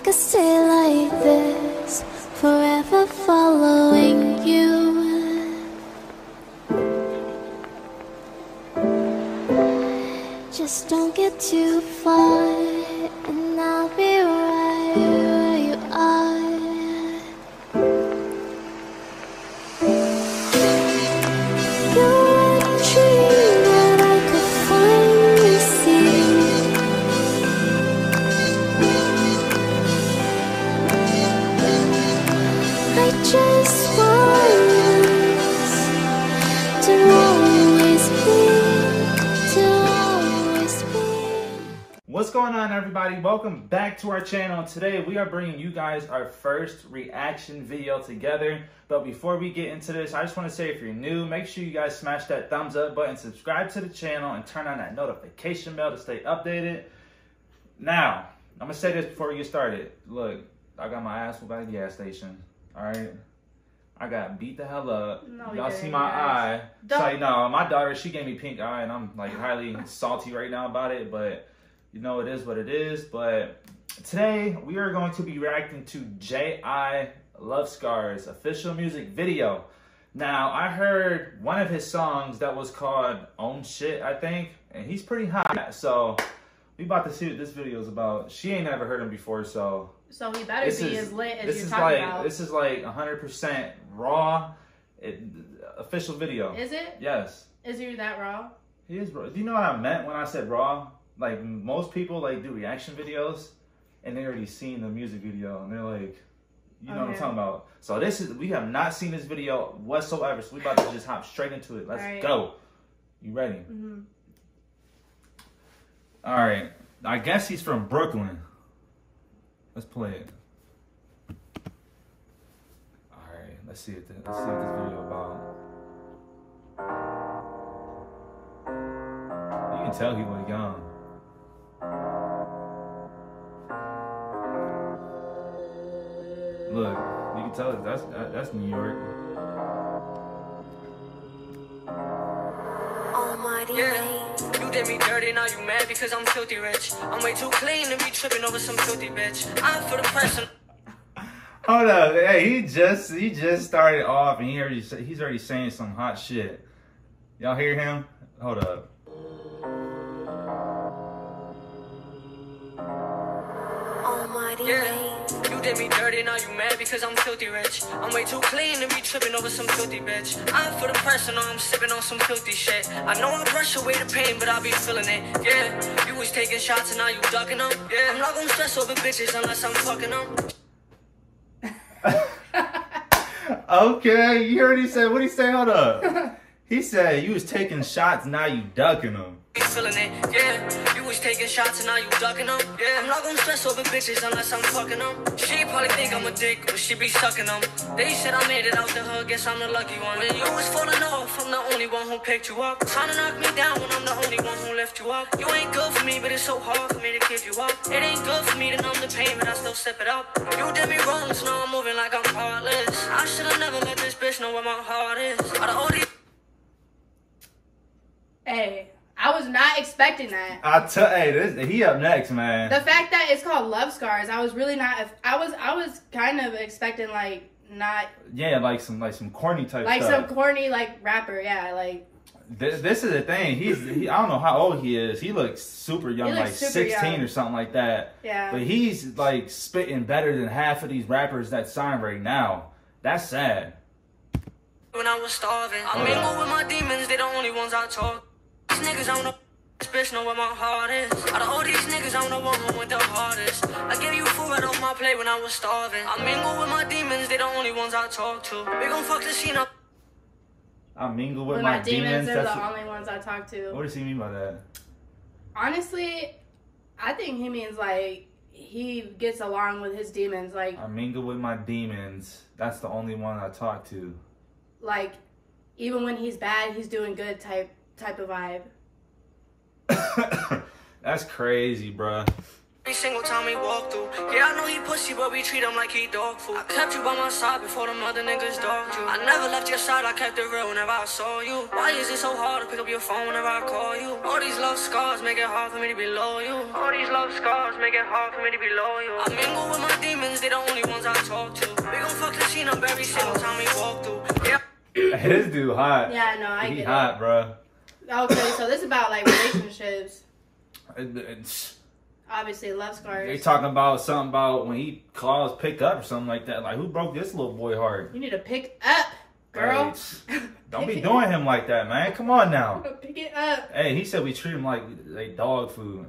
I could stay like this, forever following you. Just don't get too far, and I'll be right where you are. You're a dream that I could finally see. I just want us to always be. What's going on, everybody? Welcome back to our channel. Today we are bringing you guys our first reaction video together. But before we get into this, I just want to say, if you're new, make sure you guys smash that thumbs up button, subscribe to the channel, and turn on that notification bell to stay updated. Now, I'm going to say this before we get started. Look, I got my ass whooped at the gas station, all right? I got beat the hell up. No, y'all see my eye. It's like, no, my daughter, she gave me pink eye, and I'm like highly salty right now about it, but you know, it is what it is. But today, we are going to be reacting to J.I. Love Scars official music video. Now, I heard one of his songs that was called Own Shit, I think, and he's pretty hot, so we about to see what this video is about. She ain't never heard him before, so he better be as lit as you're talking about. This is like 100% raw official video. Is it? Yes. Is he that raw? He is raw. Do you know what I meant when I said raw? Like, most people like do reaction videos and they already seen the music video and they're like, you know what I'm talking about. So this is, we have not seen this video whatsoever. So we about to just hop straight into it. Let's go. You ready? Mm-hmm. All right. I guess he's from Brooklyn. Let's play it. All right. Let's see what this video about. You can tell he was young. Look, you can tell that's New York. Almighty, you did me dirty, now you mad because I'm filthy rich. I'm way too clean to be tripping over some filthy bitch. I'm for the person. Hold up, hey, he just started off and he's already saying some hot shit. Y'all hear him? Hold up. Almighty. You did me dirty, now you mad because I'm filthy rich. I'm way too clean to be tripping over some filthy bitch. I'm for the personal, I'm sipping on some filthy shit. I know I brush away the pain, but I'll be feeling it. Yeah, you was taking shots and now you ducking them. Yeah, I'm not gonna stress over bitches unless I'm fucking them. Okay, you heard he said, what he say? Hold up. He said you was taking shots, now you ducking them. Feeling it, yeah. You was taking shots and now you ducking them. Yeah, I'm not gonna stress over bitches unless I'm fucking them. She probably think I'm a dick, but she be sucking them. They said I made it out the hood, guess I'm the lucky one. And you was falling off, I'm the only one who picked you up. Trying to knock me down when I'm the only one who left you up. You ain't good for me, but it's so hard for me to give you up. It ain't good for me to numb the pain, but I still step it up. You did me wrong, so now I'm moving like I'm heartless. I should've never let this bitch know where my heart is. Out of all these. Hey. I was not expecting that. Hey, he up next, man. The fact that it's called Love Scars, I was really not. I was kind of expecting like not. Yeah, like some corny type. Like stuff. Some corny like rapper, yeah, like. This is the thing. I don't know how old he is. He looks super young, like super 16 young. Or something like that. Yeah. But he's like spitting better than half of these rappers that sign right now. That's sad. When I was starving, I mingle with my demons. They're the only ones I talk. Niggas don't know this bitch know where my heart is. Out of all these niggas, I'm the one who went the hardest. I gave you food right off my plate when I was starving. I mingle with my demons, they're the only ones I talk to. We gon' fuck the scene up. I mingle with my demons, they're the only ones I talk to. What does he mean by that? Honestly, I think he means like he gets along with his demons. Like, I mingle with my demons, that's the only one I talk to. Like, even when he's bad, he's doing good type of vibe. That's crazy, bruh. Every single time we walk through, yeah, I know he pussy, but we treat him like he dog food. I kept you by my side before them other niggas dogged you. I never left your side, I kept it real whenever I saw you. Why is it so hard to pick up your phone whenever I call you? All these love scars make it hard for me to be loyal you. All these love scars make it hard for me to be loyal you. I mingle with my demons, they're the only ones I talk to. We gon' fuck the scene up every single time we walk through, yeah. This dude hot. Yeah, no, I know. He hot, bro. Okay, so this is about, like, relationships. It's obviously love scars. They talking about something about when he calls pick up or something like that. Like, who broke this little boy heart? You need to pick up, girl. Hey, don't be doing him like that, man. Come on now. Pick it up. Hey, he said we treat him like dog food.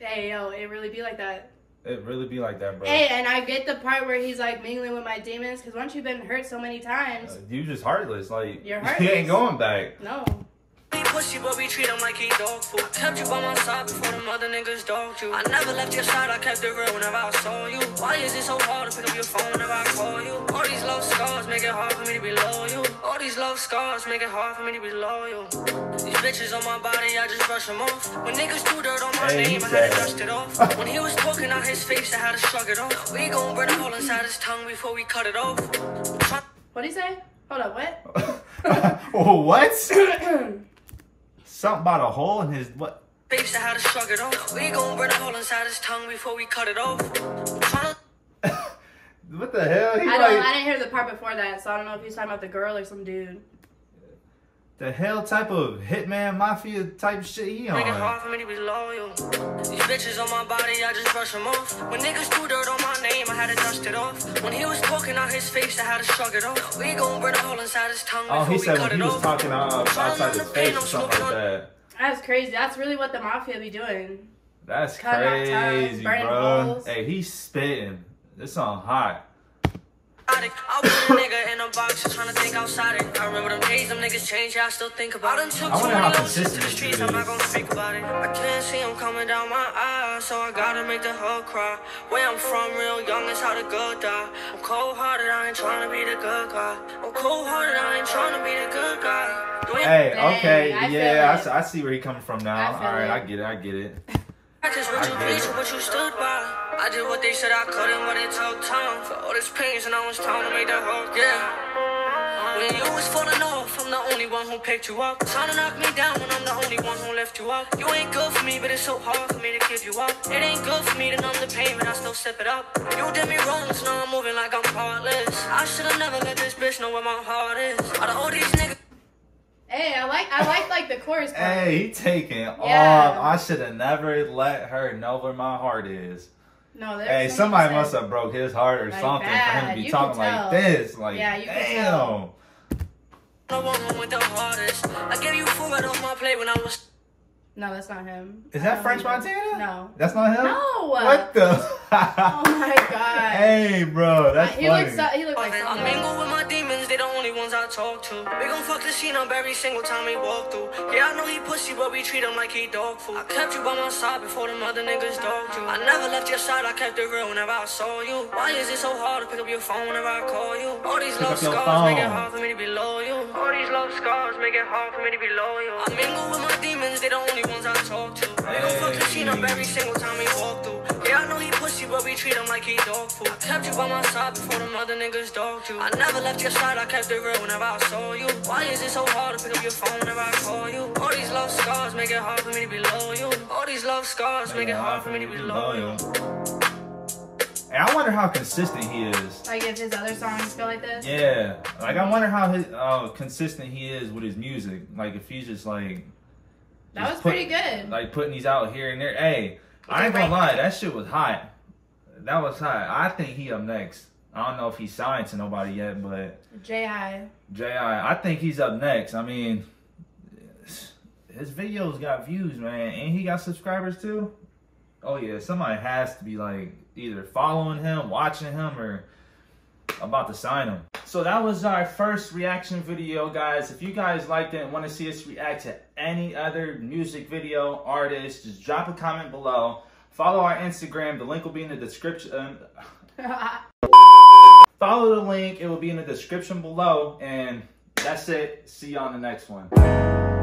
Hey, yo, it really be like that. It really be like that, bro. Hey, and I get the part where he's like mingling with my demons, because once you've been hurt so many times, you just heartless. Like, you're heartless. You ain't going back. No. We pussy, but we treat him like he dog food. I kept you by my side before them other niggas dogged you. I never left your side, I kept it real whenever I saw you. Why is it so hard to pick up your phone whenever I call you? All these love scars make it hard for me to be loyal. All these love scars make it hard for me to be loyal. These bitches on my body, I just brush them off. When niggas threw dirt on my name, I had to dust it off. When he was talking out his face, I had to shrug it off. We gon' burn a hole inside his tongue before we cut it off. What'd he say? Hold up, what? Oh, what? Something about a hole in his what? Face how to shrug it off. We gon' burn a hole inside his tongue before we cut it off. What the hell? He I didn't hear the part before that, so I don't know if he's talking about the girl or some dude. The hell type of hitman mafia type shit he on? Make it hard for me to be loyal. These bitches on my body, I just brush them off. When niggas threw dirt on my name, I had to dust it off. When he was talking out his face, I had to shrug it off. We gon' burn a hole inside his tongue. Oh, he said when he was talking outside his face or something like that. That's crazy. That's really what the mafia be doing. That's crazy, bro. Hey, he's spitting. This song hot. I was a nigga in a box trying to think outside it. I remember them days, them niggas changed, yeah, I still think about it. I wonder how consistent this is. I'm not gonna speak about it. I can't see them coming down my eyes, so I gotta make the hell cry. Where I'm from, real young is how the good die. I'm cold-hearted, I ain't trying to be the good guy. I'm cold-hearted, I ain't trying to be the good guy. Hey, okay, yeah, I see where he coming from now. Alright, I get it. I just what you preach, what you stood by. I did what they said I couldn't, but it took time. For all this pains and I was time to make that hurt, yeah. When you was falling off, I'm the only one who picked you up. Trying to knock me down when I'm the only one who left you up. You ain't good for me, but it's so hard for me to give you up. It ain't good for me to numb the pain, but I still sip it up. You did me wrong, so now I'm moving like I'm heartless. I should've never let this bitch know where my heart is. Out of all these niggas. Hey, I like the chorus part. Hey, he taking off. I should've never let her know where my heart is. No, hey, somebody must have broke his heart or like something bad. For him to be you talking like this. Like, yeah, you damn. Can tell. No, that's not him. Is that French Montana? No. That's not him? No. What the? Oh, my God. Hey, bro, that's funny. He looks like something. I mingle with my demons. They're the only ones I talk to. We gon' fuck the scene up every single time we walk through. Yeah, I know he pussy, but we treat him like he dog food. I kept you by my side before them other niggas dogged you. I never left your side. I kept it real whenever I saw you. Why is it so hard to pick up your phone whenever I call you? All these love scars make it hard for me to be loyal. All these love scars make it hard for me to be loyal. I mingle with my demons. They're the only ones I talk to. They gon' fuck the scene up every single time we walk through. Yeah, I know he pussy, but we treat him like he dog food. I kept you by my side before them other niggas dogged you. I never left your side, I kept it real whenever I saw you. Why is it so hard to pick up your phone whenever I call you? All these love scars make it hard for me to be loyal. All these love scars make it hard for me to be loyal. And I wonder how consistent he is. Like if his other songs go like this? Yeah. Like I wonder how consistent he is with his music. Like if he's just like... That was pretty good. Like putting these out here and there. Hey, I ain't gonna lie, that shit was hot. That was hot. I think he up next. I don't know if he's signed to nobody yet, but J.I. I think he's up next. I mean, his videos got views, man, and he got subscribers too. Oh yeah, somebody has to be like either following him, watching him, or about to sign him. So that was our first reaction video, guys. If you guys liked it and want to see us react to any other music video artist, just drop a comment below. Follow our Instagram. The link will be in the description. Follow the link. It will be in the description below. And that's it. See you on the next one.